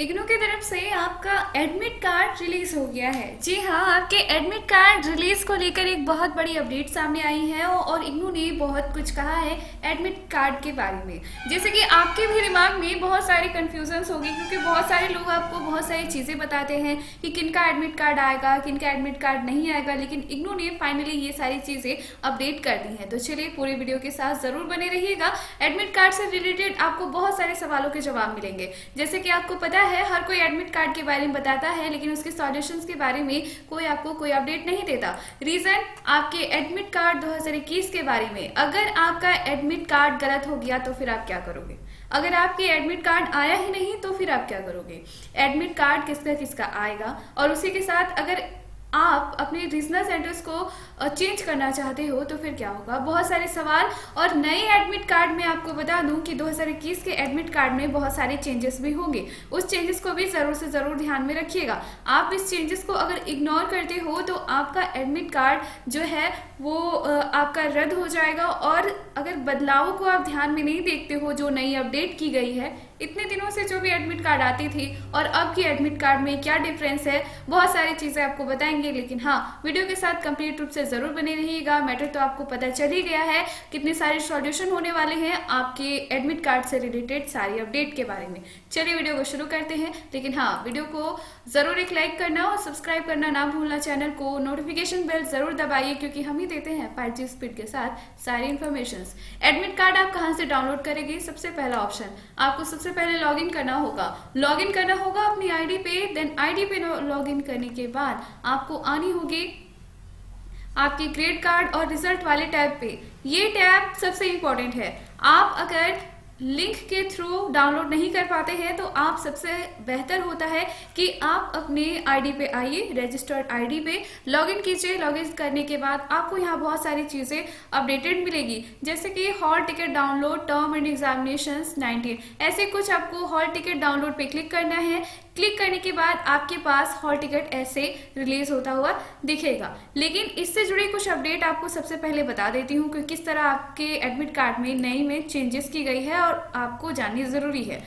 इग्नू की तरफ से आपका एडमिट कार्ड रिलीज हो गया है। जी हाँ, आपके एडमिट कार्ड रिलीज को लेकर एक बहुत बड़ी अपडेट सामने आई है और इग्नू ने बहुत कुछ कहा है एडमिट कार्ड के बारे में। जैसे कि आपके भी दिमाग में बहुत सारे कन्फ्यूजन्स होंगे क्योंकि बहुत सारे लोग आपको बहुत सारी चीज़ें बताते हैं कि किनका एडमिट कार्ड आएगा, किनका एडमिट कार्ड नहीं आएगा, लेकिन इग्नू ने फाइनली ये सारी चीज़ें अपडेट कर दी हैं। तो चलिए पूरे वीडियो के साथ ज़रूर बने रहिएगा। एडमिट कार्ड से रिलेटेड आपको बहुत सारे सवालों के जवाब मिलेंगे। जैसे कि आपको पता है हर कोई एडमिट कार्ड के बारे में बताता है लेकिन उसके सॉल्यूशंस के बारे में कोई आपको कोई अपडेट नहीं देता। रीजन, आपके एडमिट कार्ड 2021 के बारे में अगर आपका एडमिट कार्ड गलत हो गया तो फिर आप क्या करोगे? अगर आपके एडमिट कार्ड आया ही नहीं तो फिर आप क्या करोगे? एडमिट कार्ड किसका किसका आएगा और उसी के साथ अगर आप अपने रीजनल सेंटर्स को चेंज करना चाहते हो तो फिर क्या होगा? बहुत सारे सवाल। और नए एडमिट कार्ड में आपको बता दूं कि 2021 के एडमिट कार्ड में बहुत सारे चेंजेस भी होंगे। उस चेंजेस को भी ज़रूर से ज़रूर ध्यान में रखिएगा। आप इस चेंजेस को अगर इग्नोर करते हो तो आपका एडमिट कार्ड जो है वो आपका रद्द हो जाएगा। और अगर बदलावों को आप ध्यान में नहीं देखते हो जो नई अपडेट की गई है, इतने दिनों से जो भी एडमिट कार्ड आती थी और अब की एडमिट कार्ड में क्या डिफरेंस है, बहुत सारी चीज़ें आपको बताएंगे। लेकिन हाँ, वीडियो के साथ कंप्लीट रूप से ज़रूर बने रहिएगा। मैटर तो आपको पता चल ही गया है, कितने सारे सॉल्यूशन होने वाले हैं आपके एडमिट कार्ड से रिलेटेड सारी अपडेट के बारे में। चलिए वीडियो को शुरू करते हैं। लेकिन हाँ, वीडियो को ज़रूर एक लाइक करना और सब्सक्राइब करना ना भूलना। चैनल को नोटिफिकेशन बेल ज़रूर दबाइए क्योंकि हम ही देते हैं 5G स्पीड के साथ सारी इन्फॉर्मेशन। एडमिट कार्ड आप कहाँ से डाउनलोड करेंगे? सबसे पहला ऑप्शन, आपको सबसे पहले लॉगिन करना होगा। लॉगिन करना होगा अपनी आईडी पे। देन आईडी पे लॉगिन करने के बाद आपको आनी होगी आपके ग्रेड कार्ड और रिजल्ट वाले टैब पे। ये टैब सबसे इम्पोर्टेंट है। आप अगर लिंक के थ्रू डाउनलोड नहीं कर पाते हैं तो आप सबसे बेहतर होता है कि आप अपने आईडी पे आइए, रजिस्टर्ड आईडी पे लॉगिन कीजिए। लॉगिन करने के बाद आपको यहाँ बहुत सारी चीज़ें अपडेटेड मिलेगी, जैसे कि hall ticket download, term end examination 19, ऐसे कुछ। आपको हॉल टिकट डाउनलोड पे क्लिक करना है। क्लिक करने के बाद आपके पास हॉल टिकट ऐसे रिलीज होता हुआ दिखेगा। लेकिन इससे जुड़े कुछ अपडेट आपको सबसे पहले बता देती हूँ कि किस तरह आपके एडमिट कार्ड में नई में चेंजेस की गई है और आपको जाननी ज़रूरी है।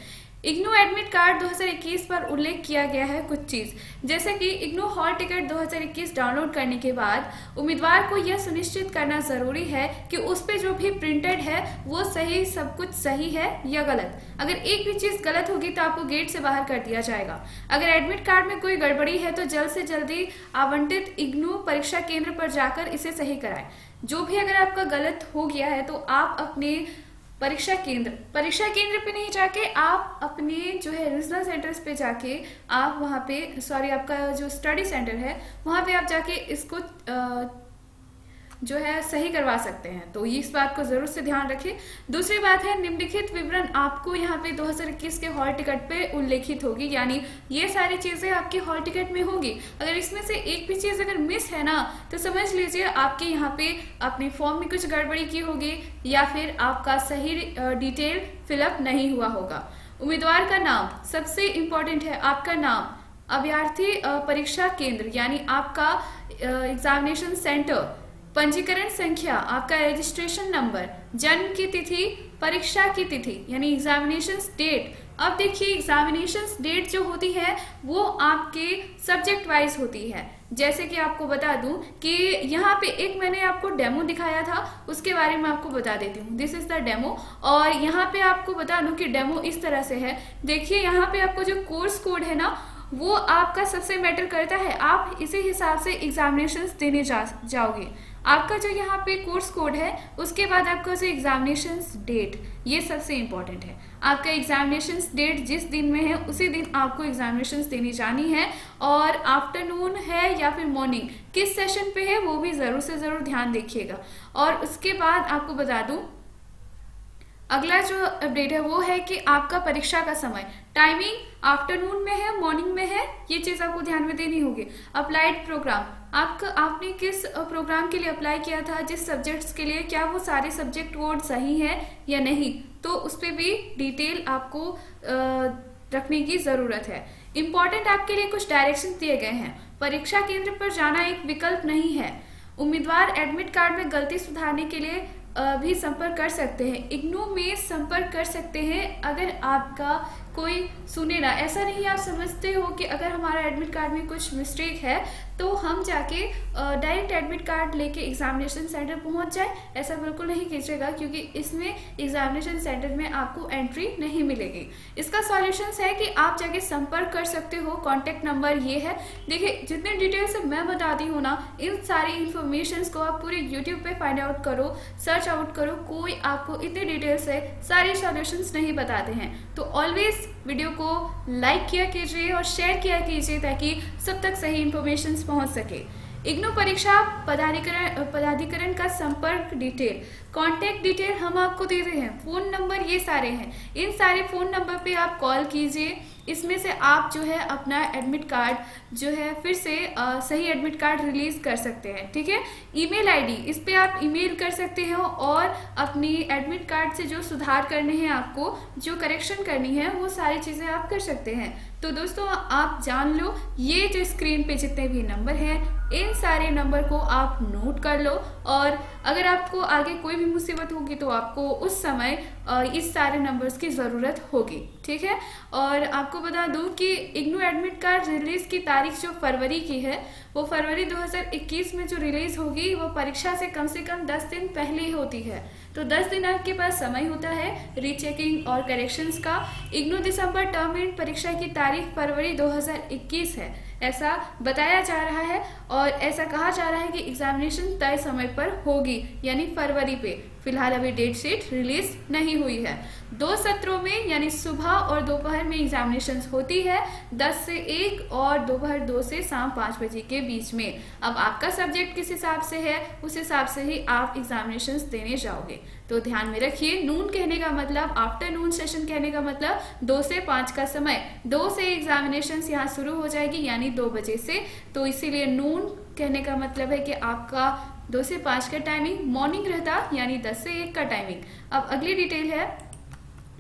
इग्नू एडमिट कार्ड 2021 पर उल्लेख किया गया है कुछ चीज़, जैसे कि इग्नू हॉल टिकट 2021 डाउनलोड करने के बाद उम्मीदवार को यह सुनिश्चित करना ज़रूरी है कि उस पर जो भी प्रिंटेड है वो सही, सब कुछ सही है या गलत। अगर एक भी चीज़ गलत होगी तो आपको गेट से बाहर कर दिया जाएगा। अगर एडमिट कार्ड में कोई गड़बड़ी है तो जल्द से जल्दी आवंटित इग्नू परीक्षा केंद्र पर जाकर इसे सही कराएं। जो भी अगर आपका गलत हो गया है तो आप अपने परीक्षा केंद्र पे नहीं जाके आप अपने जो है रीजनल सेंटर्स पे जाके आप वहाँ पे आपका जो स्टडी सेंटर है वहाँ पे आप जाके इसको जो है सही करवा सकते हैं। तो इस बात को ज़रूर से ध्यान रखें। दूसरी बात है, निम्नलिखित विवरण आपको यहाँ पे 2021 के हॉल टिकट पे उल्लेखित होगी, यानी ये सारी चीज़ें आपके हॉल टिकट में होंगी। अगर इसमें से एक भी चीज़ अगर मिस है ना तो समझ लीजिए आपके यहाँ पे अपने फॉर्म में कुछ गड़बड़ी की होगी या फिर आपका सही डिटेल फिलअप नहीं हुआ होगा। उम्मीदवार का नाम सबसे इम्पोर्टेंट है। आपका नाम, अभ्यर्थी परीक्षा केंद्र यानी आपका एग्जामिनेशन सेंटर, पंजीकरण संख्या, आपका रजिस्ट्रेशन नंबर, जन्म की तिथि, परीक्षा की तिथि यानी एग्जामिनेशन डेट। अब देखिए, एग्जामिनेशन डेट जो होती है वो आपके सब्जेक्ट वाइज होती है। जैसे कि आपको बता दूं कि यहाँ पे एक मैंने आपको डेमो दिखाया था, उसके बारे में आपको बता देती हूँ। This is the demo. और यहाँ पे आपको बता दूं कि डेमो इस तरह से है। देखिए यहाँ पे आपको जो कोर्स कोड है ना वो आपका सबसे मैटर करता है। आप इसी हिसाब से एग्जामिनेशन देने जाओगे। आपका जो यहाँ पे कोर्स कोड है उसके बाद आपका जो एग्जामिनेशन डेट, ये सबसे इम्पॉर्टेंट है। आपका एग्जामिनेशन डेट जिस दिन में है उसी दिन आपको एग्जामिनेशन देने जानी है। और आफ्टरनून है या फिर मॉर्निंग, किस सेशन पे है वो भी ज़रूर से ज़रूर ध्यान देखिएगा। और उसके बाद आपको बता दूं अगला जो अपडेट है वो है कि आपका परीक्षा का समय, टाइमिंग आफ्टरनून में है, मॉर्निंग में है, ये चीज़ आपको ध्यान में देनी होगी। अप्लाइड प्रोग्राम, आपने किस प्रोग्राम के लिए अप्लाई किया था, जिस सब्जेक्ट्स के लिए, क्या वो सारे सब्जेक्ट कोड सही है या नहीं, तो उस पर भी डिटेल आपको रखने की ज़रूरत है। इम्पॉर्टेंट आपके लिए कुछ डायरेक्शन दिए गए हैं। परीक्षा केंद्र पर जाना एक विकल्प नहीं है। उम्मीदवार एडमिट कार्ड में गलती सुधारने के लिए भी संपर्क कर सकते हैं। इग्नू में संपर्क कर सकते हैं अगर आपका कोई सुने ना। ऐसा नहीं आप समझते हो कि अगर हमारा एडमिट कार्ड में कुछ मिस्टेक है तो हम जाके डायरेक्ट एडमिट कार्ड लेके एग्जामिनेशन सेंटर पहुंच जाए, ऐसा बिल्कुल नहीं कीजिएगा क्योंकि इसमें एग्जामिनेशन सेंटर में आपको एंट्री नहीं मिलेगी। इसका सॉल्यूशंस है कि आप जाके संपर्क कर सकते हो, कॉन्टैक्ट नंबर ये है। देखिए जितने डिटेल से मैं बताती हूँ ना, इन सारी इन्फॉर्मेशन को आप पूरे यूट्यूब पर फाइंड आउट करो, सर्च आउट करो, कोई आपको इतने डिटेल से सारे सॉल्यूशंस नहीं बताते हैं। तो ऑलवेज वीडियो को लाइक किया कीजिए और शेयर किया कीजिए ताकि सब तक सही इन्फॉर्मेशन पहुंच सके। इग्नू परीक्षा पदाधिकरण का संपर्क डिटेल, कॉन्टैक्ट डिटेल हम आपको दे रहे हैं, फ़ोन नंबर ये सारे हैं। इन सारे फ़ोन नंबर पे आप कॉल कीजिए, इसमें से आप जो है अपना एडमिट कार्ड जो है फिर से सही एडमिट कार्ड रिलीज़ कर सकते हैं, ठीक है। ईमेल आईडी, इस पे आप ईमेल कर सकते हो और अपनी एडमिट कार्ड से जो सुधार करने हैं, आपको जो करेक्शन करनी है वो सारी चीज़ें आप कर सकते हैं। तो दोस्तों आप जान लो, ये जो स्क्रीन पे जितने भी नंबर हैं इन सारे नंबर को आप नोट कर लो और अगर आपको आगे कोई भी मुसीबत होगी तो आपको उस समय इस सारे नंबर्स की ज़रूरत होगी, ठीक है। और आपको बता दूं कि इग्नू एडमिट कार्ड रिलीज़ की तारीख जो फरवरी की है वो फरवरी 2021 में जो रिलीज़ होगी वो परीक्षा से कम 10 दिन पहले ही होती है। तो 10 दिन आपके पास समय होता है रीचेकिंग और करेक्शंस का। इग्नू दिसंबर टर्म एंड परीक्षा की तारीख फरवरी 2021 है, ऐसा बताया जा रहा है और ऐसा कहा जा रहा है कि एग्जामिनेशन तय समय पर होगी, यानी फरवरी पे। फिलहाल अभी डेट शीट रिलीज नहीं हुई है। 2 सत्रों में यानी सुबह और दोपहर में एग्जामिनेशन होती है, 10 से 1 और दोपहर 2 से शाम 5 बजे के बीच में। अब आपका सब्जेक्ट किस हिसाब से है उस हिसाब से ही आप एग्जामिनेशन देने जाओगे, तो ध्यान में रखिए। नून कहने का मतलब आफ्टरनून सेशन, कहने का मतलब 2 से 5 का समय। 2 से एग्जामिनेशन यहाँ शुरू हो जाएगी यानी 2 बजे से, तो इसीलिए नून कहने का मतलब है कि आपका 2 से 5 का टाइमिंग मॉर्निंग रहता, यानी 10 से 1 का टाइमिंग। अब अगली डिटेल है,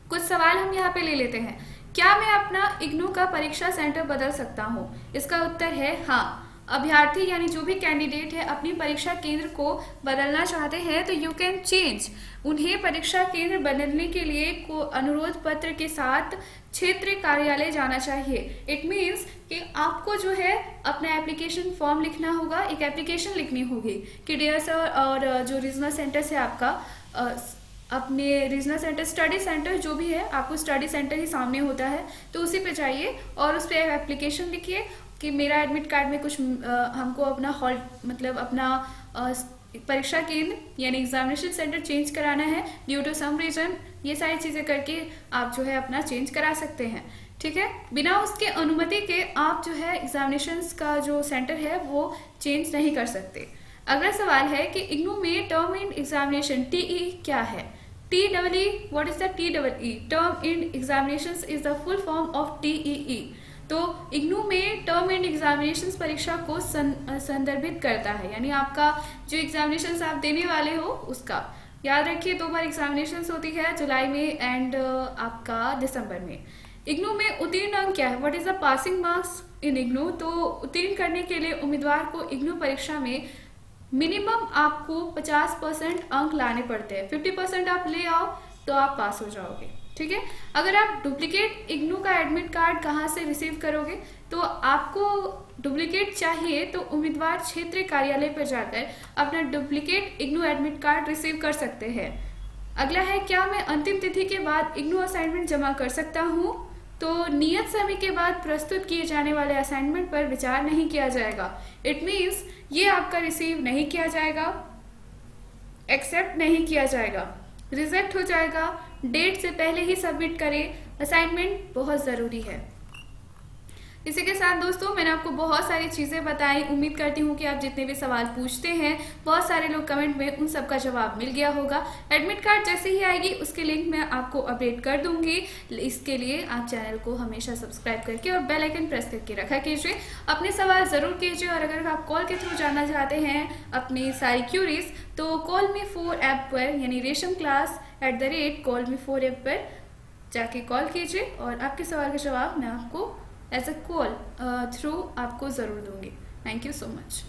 कुछ सवाल हम यहाँ पे ले लेते हैं। क्या मैं अपना इग्नू का परीक्षा सेंटर बदल सकता हूँ? इसका उत्तर है हाँ। अभ्यर्थी यानी जो भी कैंडिडेट है अपनी परीक्षा केंद्र को बदलना चाहते हैं तो यू कैन चेंज। उन्हें परीक्षा केंद्र बदलने के लिए को अनुरोध पत्र के साथ क्षेत्रीय कार्यालय जाना चाहिए। इट मीन्स कि आपको जो है अपना एप्लीकेशन फॉर्म लिखना होगा, एक एप्लीकेशन लिखनी होगी कि डियर सर, और जो रीजनल सेंटर से आपका अपने रीजनल सेंटर, स्टडी सेंटर जो भी है, आपको स्टडी सेंटर ही सामने होता है तो उसी पे जाइए और उस पर एप्लीकेशन लिखिए कि मेरा एडमिट कार्ड में कुछ हमको अपना हॉल मतलब अपना परीक्षा केंद्र यानी एग्जामिनेशन सेंटर चेंज कराना है ड्यू टू सम रीजन। ये सारी चीज़ें करके आप जो है अपना चेंज करा सकते हैं, ठीक है। बिना उसके अनुमति के आप जो है एग्जामिनेशन का जो सेंटर है वो चेंज नहीं कर सकते। अगला सवाल है कि इग्नू में टर्म एंड एग्जामिनेशन TE क्या है? TEE, what is the TEE? Term end examination is the full form of TEE। तो इग्नू में टर्म एंड एग्जामिनेशन परीक्षा को संदर्भित करता है, यानी आपका जो एग्जामिनेशंस आप देने वाले हो उसका। याद रखिए 2 बार एग्जामिनेशंस होती है, जुलाई में एंड आपका दिसंबर में। इग्नू में उत्तीर्ण अंक क्या है? What is the passing marks in IGNOU? तो उत्तीर्ण करने के लिए उम्मीदवार को इग्नू परीक्षा में मिनिमम आपको 50% अंक लाने पड़ते हैं। 50% आप ले आओ तो आप पास हो जाओगे, ठीक है। अगर आप डुप्लीकेट इग्नू का एडमिट कार्ड कहाँ से रिसीव करोगे? तो आपको डुप्लीकेट चाहिए तो उम्मीदवार क्षेत्रीय कार्यालय पर जाकर अपना duplicate IGNOU admit card receive कर सकते हैं। अगला है, क्या मैं अंतिम तिथि के बाद इग्नू असाइनमेंट जमा कर सकता हूँ? तो नियत समय के बाद प्रस्तुत किए जाने वाले असाइनमेंट पर विचार नहीं किया जाएगा। इट मीन्स ये आपका रिसीव नहीं किया जाएगा, एक्सेप्ट नहीं किया जाएगा, रिजेक्ट हो जाएगा। डेट से पहले ही सबमिट करें, असाइनमेंट बहुत ज़रूरी है। इसी के साथ दोस्तों मैंने आपको बहुत सारी चीज़ें बताई। उम्मीद करती हूँ कि आप जितने भी सवाल पूछते हैं, बहुत सारे लोग कमेंट में, उन सबका जवाब मिल गया होगा। एडमिट कार्ड जैसे ही आएगी उसके लिंक मैं आपको अपडेट कर दूंगी। इसके लिए आप चैनल को हमेशा सब्सक्राइब करके और बेल आइकन प्रेस करके रखा कीजिए। अपने सवाल ज़रूर कीजिए और अगर आप कॉल के थ्रू जानना चाहते हैं अपनी सारी क्यूरीज तो CallMe4 ऐप पर यानी रेशम क्लास @CallMe4 ऐप पर जाके कॉल कीजिए और आपके सवाल का जवाब मैं आपको एज अ कॉल थ्रू आपको ज़रूर दूंगी। Thank you so much.